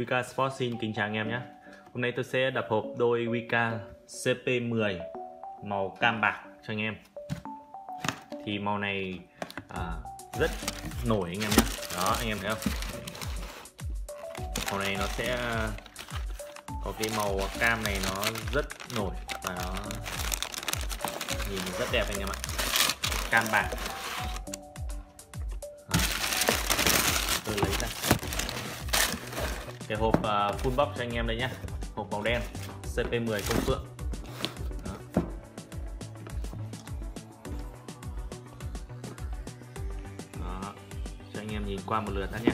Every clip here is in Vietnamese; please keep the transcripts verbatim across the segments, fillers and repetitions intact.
Wika Sports xin kính chào anh em nhé. Hôm nay tôi sẽ đập hộp đôi Wika C P mười màu cam bạc cho anh em. Thì màu này à, rất nổi anh em nhé. Đó, anh em thấy không? Màu này nó sẽ có cái màu cam này, nó rất nổi và nó nhìn rất đẹp anh em ạ. Cam bạc. À, tôi lấy ra cái hộp uh, full box cho anh em đây nhé. Hộp màu đen C P mười Công Phượng. Đó. Đó. Cho anh em nhìn qua một lượt đã nhé.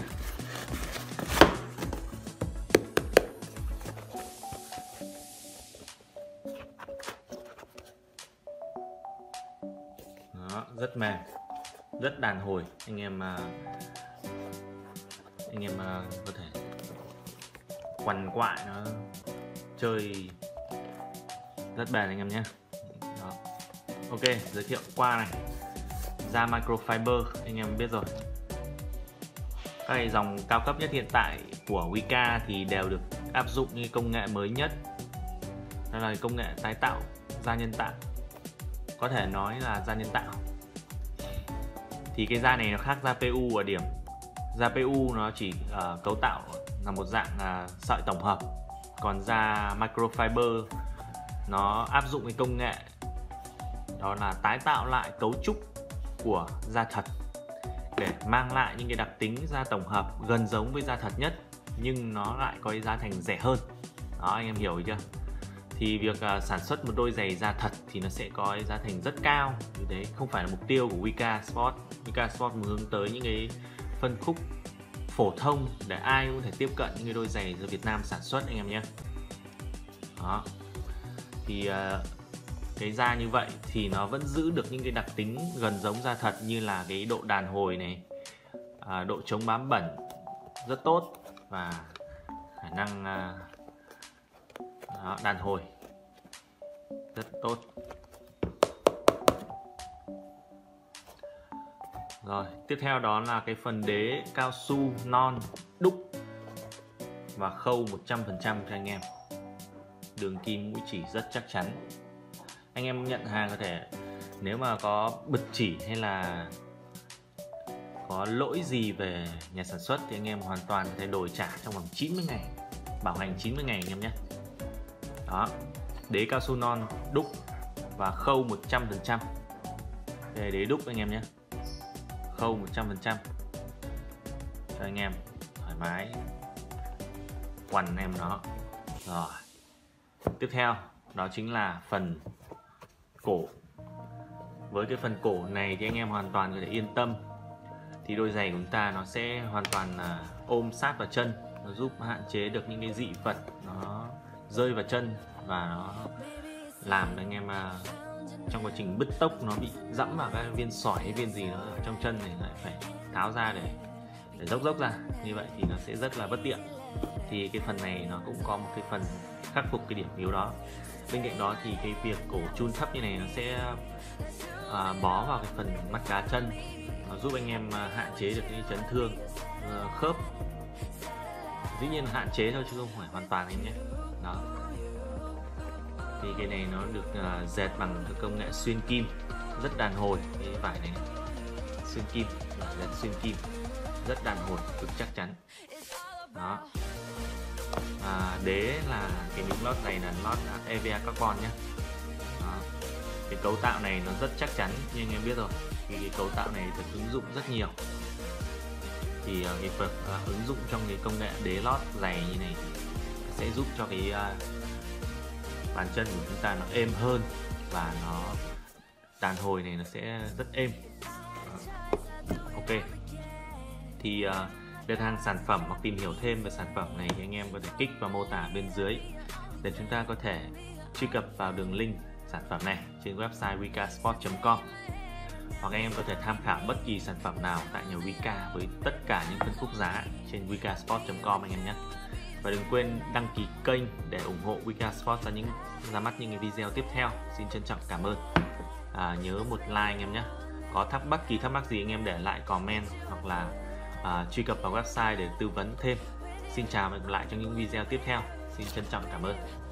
Đó, rất mềm, rất đàn hồi. Anh em uh, anh em uh, có thể quằn quại, nó chơi rất bền anh em nhé. Đó. Ok, giới thiệu qua này, da microfiber anh em biết rồi. Các cái dòng cao cấp nhất hiện tại của Wika thì đều được áp dụng như công nghệ mới nhất, đó là công nghệ tái tạo da nhân tạo, có thể nói là da nhân tạo. Thì cái da này nó khác da pê u ở điểm da pê u nó chỉ uh, cấu tạo là một dạng à, sợi tổng hợp, còn da microfiber nó áp dụng cái công nghệ đó là tái tạo lại cấu trúc của da thật để mang lại những cái đặc tính da tổng hợp gần giống với da thật nhất, nhưng nó lại có cái giá thành rẻ hơn. Đó, anh em hiểu chưa? Thì việc à, sản xuất một đôi giày da thật thì nó sẽ có cái giá thành rất cao. Vì đấy không phải là mục tiêu của Wika Sports. Wika Sports hướng tới những cái phân khúc phổ thông để ai cũng có thể tiếp cận những đôi giày do Việt Nam sản xuất anh em nhé. Đó. Thì cái da như vậy thì nó vẫn giữ được những cái đặc tính gần giống da thật, như là cái độ đàn hồi này, độ chống bám bẩn rất tốt và khả năng đàn hồi rất tốt. Rồi, tiếp theo đó là cái phần đế cao su non đúc và khâu một trăm phần trăm cho anh em. Đường kim mũi chỉ rất chắc chắn. Anh em nhận hàng có thể, nếu mà có bật chỉ hay là có lỗi gì về nhà sản xuất thì anh em hoàn toàn có thể đổi trả trong vòng chín mươi ngày, bảo hành chín mươi ngày anh em nhé. Đó, đế cao su non đúc và khâu một trăm phần trăm. Đây, đế đúc anh em nhé, khâu một trăm phần trăm cho anh em thoải mái quằn em nó. Rồi, tiếp theo đó chính là phần cổ. Với cái phần cổ này thì anh em hoàn toàn có thể yên tâm, thì đôi giày của chúng ta nó sẽ hoàn toàn là ôm sát vào chân, nó giúp hạn chế được những cái dị vật nó rơi vào chân và nó làm cho anh em trong quá trình bứt tốc nó bị dẫm vào các viên sỏi hay viên gì đó ở trong chân này, lại phải tháo ra để để dốc dốc ra, như vậy thì nó sẽ rất là bất tiện. Thì cái phần này nó cũng có một cái phần khắc phục cái điểm yếu đó. Bên cạnh đó thì cái việc cổ chun thấp như này nó sẽ à, bó vào cái phần mắt cá chân, nó giúp anh em hạn chế được cái chấn thương khớp. Dĩ nhiên là hạn chế thôi chứ không phải hoàn toàn anh nhé. Đó, thì cái này nó được uh, dệt bằng công nghệ xuyên kim, rất đàn hồi. Cái vải này, này. xuyên kim, dệt xuyên kim, rất đàn hồi, cực chắc chắn. Đó, à, đế là cái miếng lót này là lót e vê a carbon nhé. Đó. Cái cấu tạo này nó rất chắc chắn, như anh em biết rồi. Thì cái cấu tạo này được ứng dụng rất nhiều. Thì uh, cái phần uh, ứng dụng trong cái công nghệ đế lót giày như này thì sẽ giúp cho cái uh, bàn chân của chúng ta nó êm hơn và nó đàn hồi này nó sẽ rất êm. Ok, thì đặt hàng sản phẩm hoặc tìm hiểu thêm về sản phẩm này thì anh em có thể kích vào mô tả bên dưới để chúng ta có thể truy cập vào đường link sản phẩm này trên website wika sport chấm com, hoặc anh em có thể tham khảo bất kỳ sản phẩm nào tại nhà Wika với tất cả những phân khúc giá trên wika sport chấm com anh em nhé. Và đừng quên đăng ký kênh để ủng hộ Wika Sports ra những ra mắt những cái video tiếp theo. Xin trân trọng cảm ơn. À, nhớ một like anh em nhé. Có thắc mắc kỳ thắc mắc gì anh em để lại comment hoặc là à, truy cập vào website để tư vấn thêm. Xin chào và hẹn gặp lại trong những video tiếp theo. Xin trân trọng cảm ơn.